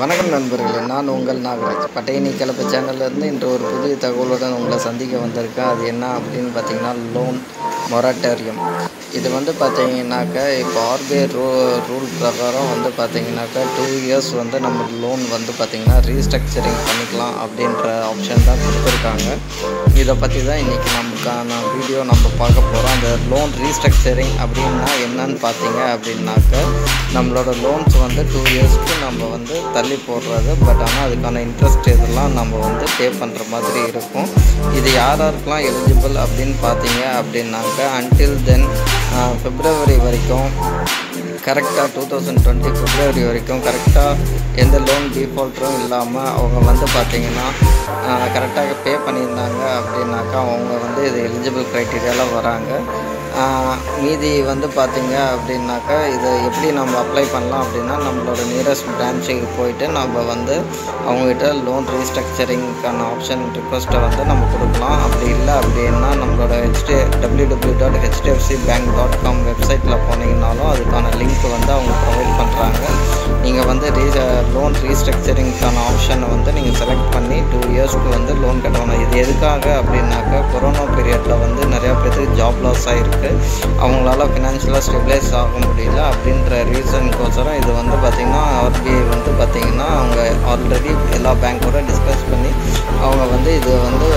வணக்கம் நண்பர்களே, நான் உங்கள் நாகராஜ். பட்டையினி கிளப்பு சேனல்லேருந்து இன்று ஒரு புதிய தகவலுடன் உங்களை சந்திக்க வந்திருக்கேன். அது என்ன அப்படின்னு பார்த்தீங்கன்னா, லோன் மொரட்டோரியம். இது வந்து பார்த்தீங்கன்னாக்கா இப்போ ஆர்பிஐ ரூல் பிரகாரம் வந்து பார்த்தீங்கன்னாக்கா 2 years வந்து நம்ம லோன் வந்து பார்த்திங்கன்னா ரீஸ்ட்ரக்சரிங் பண்ணிக்கலாம் அப்படின்ற ஆப்ஷன் தான் கொடுத்துருக்காங்க. இதை பற்றி தான் இன்றைக்கி நமக்கான வீடியோ நம்ம பார்க்க போகிறோம். அந்த லோன் ரீஸ்ட்ரக்சரிங் அப்படின்னா என்னன்னு பார்த்தீங்க அப்படின்னாக்கா, நம்மளோட லோன்ஸ் வந்து 2 yearsக்கு நம்ம வந்து தள்ளி போடுறது. பட் ஆனால் அதுக்கான இன்ட்ரெஸ்ட் இதெல்லாம் நம்ம வந்து பே பண்ணுற மாதிரி இருக்கும். இது யாராருக்கெலாம் எலிஜிபிள் அப்படின்னு பார்த்தீங்க அப்படின்னாக்கா, அன்டில் தென் ஃபெப்ரவரி வரைக்கும் கரெக்டாக 2020 ஃபெப்ரவரி வரைக்கும் கரெக்டாக எந்த லோன் டிஃபால்ட்டும் இல்லாமல் அவங்க வந்து பார்த்திங்கன்னா கரெக்டாக பே பண்ணியிருந்தாங்க அப்படின்னாக்கா அவங்க வந்து இது எலிஜிபிள் க்ரைட்டீரியாவில் வராங்க. மீதி வந்து பார்த்திங்க அப்படின்னாக்கா, இதை எப்படி நம்ம அப்ளை பண்ணலாம் அப்படின்னா, நம்மளோட நியரஸ்ட் பிரான்ச்சுக்கு போயிட்டு நம்ம வந்து அவங்ககிட்ட லோன் ரீஸ்ட்ரக்சரிங்க்கான ஆப்ஷன் ரிக்வஸ்ட்டை வந்து நம்ம கொடுக்கலாம். அப்படி இல்லை அப்படின்னா நம்மளோட www.hdfcbank.com வெப்சைட்டில் போனீங்கன்னாலும் அதுக்கான லிங்க் வந்து அவங்க ப்ரொவைட் பண்ணுறாங்க. நீங்கள் வந்து லோன் ரீஸ்ட்ரக்சரிங்க்கான ஆப்ஷனை வந்து நீங்கள் செலக்ட் பண்ணி 2 yearsக்கு வந்து லோன் கட்டணும். இது எதுக்காக அப்படின்னாக்கா, கொரோனா பீரியடில் வந்து நிறையா பேருக்கு ஜாப் லாஸ் ஆகிருக்கு, அவங்களால ஃபினான்ஷியலாக ஸ்டெபிலைஸ் ஆக முடியல. அப்படின்ற ரீசனுக்கோசரம் இது வந்து பார்த்திங்கன்னா ஆர்பிஐ வந்து பார்த்திங்கன்னா அவங்க ஆல்ரெடி எல்லா பேங்க்கோட டிஸ்கஸ் பண்ணி அவங்க வந்து இது வந்து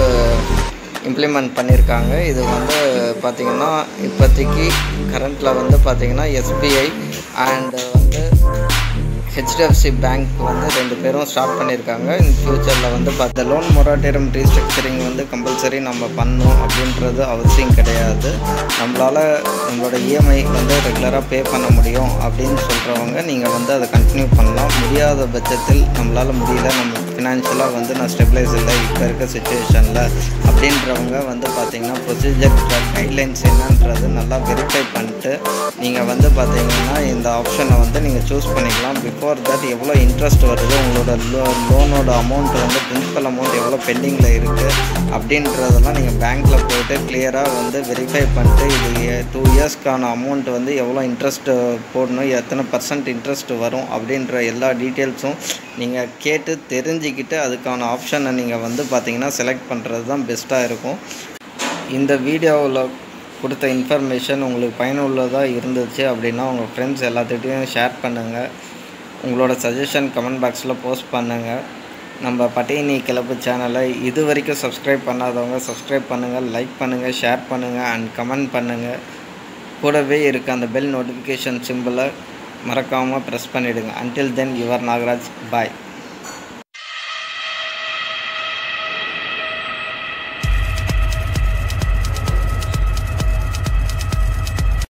இம்ப்ளிமெண்ட் பண்ணியிருக்காங்க. இது வந்து பார்த்திங்கன்னா இப்போதைக்கு கரண்ட்டில் வந்து பார்த்திங்கன்னா எஸ்பிஐ அண்டு வந்து HDFC பேங்க் வந்து 2 பேரும் ஸ்டார்ட் பண்ணியிருக்காங்க. இன் ஃப்யூச்சரில் வந்து பார்த்த லோன் மொரட்டோரியம் ரீஸ்ட்ரக்சரிங் வந்து கம்பல்சரி நம்ம பண்ணணும் அப்படின்றது அவசியம் கிடையாது. நம்மளால் நம்மளோட இஎம்ஐ வந்து ரெகுலராக பே பண்ண முடியும் அப்படின்னு சொல்கிறவங்க நீங்கள் வந்து அதை கண்டினியூ பண்ணலாம். முடியாத பட்சத்தில் நம்மளால் முடியல, நம்ம ஃபினான்ஷியலாக வந்து நான் ஸ்டெபிலைஸ் இல்லை இப்போ இருக்க சுச்சுவேஷனில் அப்படின்றவங்க வந்து பார்த்திங்கன்னா ப்ரொசீஜர் கைட்லைன்ஸ் என்னன்றது நல்லா வெரிஃபை பண்ணிட்டு நீங்கள் வந்து பார்த்திங்கன்னா இந்த ஆப்ஷனை வந்து நீங்கள் சூஸ் பண்ணிக்கலாம். ஃபார் தட் எவ்வளோ இன்ட்ரெஸ்ட் வருது, உங்களோட லோனோட அமௌண்ட் வந்து பிரின்சிபல் அமௌண்ட் எவ்வளோ பெண்டிங்கில் இருக்குது அப்படின்றதெல்லாம் நீங்கள் பேங்க்கில் போய்ட்டு கிளியராக வந்து வெரிஃபை பண்ணிட்டு இது 2 yearsக்கான அமௌண்ட் வந்து எவ்வளோ இன்ட்ரெஸ்ட்டு போடணும், எத்தனை % இன்ட்ரெஸ்ட் வரும் அப்படின்ற எல்லா டீட்டெயில்ஸும் நீங்கள் கேட்டு தெரிஞ்சுக்கிட்டு அதுக்கான ஆப்ஷனை நீங்கள் வந்து பார்த்திங்கன்னா செலக்ட் பண்ணுறது தான் பெஸ்ட்டாக இருக்கும். இந்த வீடியோவில் கொடுத்த இன்ஃபர்மேஷன் உங்களுக்கு பயனுள்ளதாக இருந்துச்சு அப்படின்னா உங்கள் ஃப்ரெண்ட்ஸ் எல்லாத்துக்கிட்டையும் ஷேர் பண்ணுங்கள். உங்களோட சஜஷன் கமெண்ட் பாக்ஸில் போஸ்ட் பண்ணுங்கள். நம்ம பட்டையினி கிளப்பு சேனலை இது வரைக்கும் சப்ஸ்கிரைப் பண்ணாதவங்க சப்ஸ்கிரைப் பண்ணுங்கள், லைக் பண்ணுங்கள், ஷேர் பண்ணுங்கள் அண்ட் கமெண்ட் பண்ணுங்கள். கூடவே இருக்க அந்த பெல் நோட்டிஃபிகேஷன் சிம்பிளை மறக்காமல் ப்ரெஸ் பண்ணிவிடுங்க. Until then, your Nagaraj. Bye.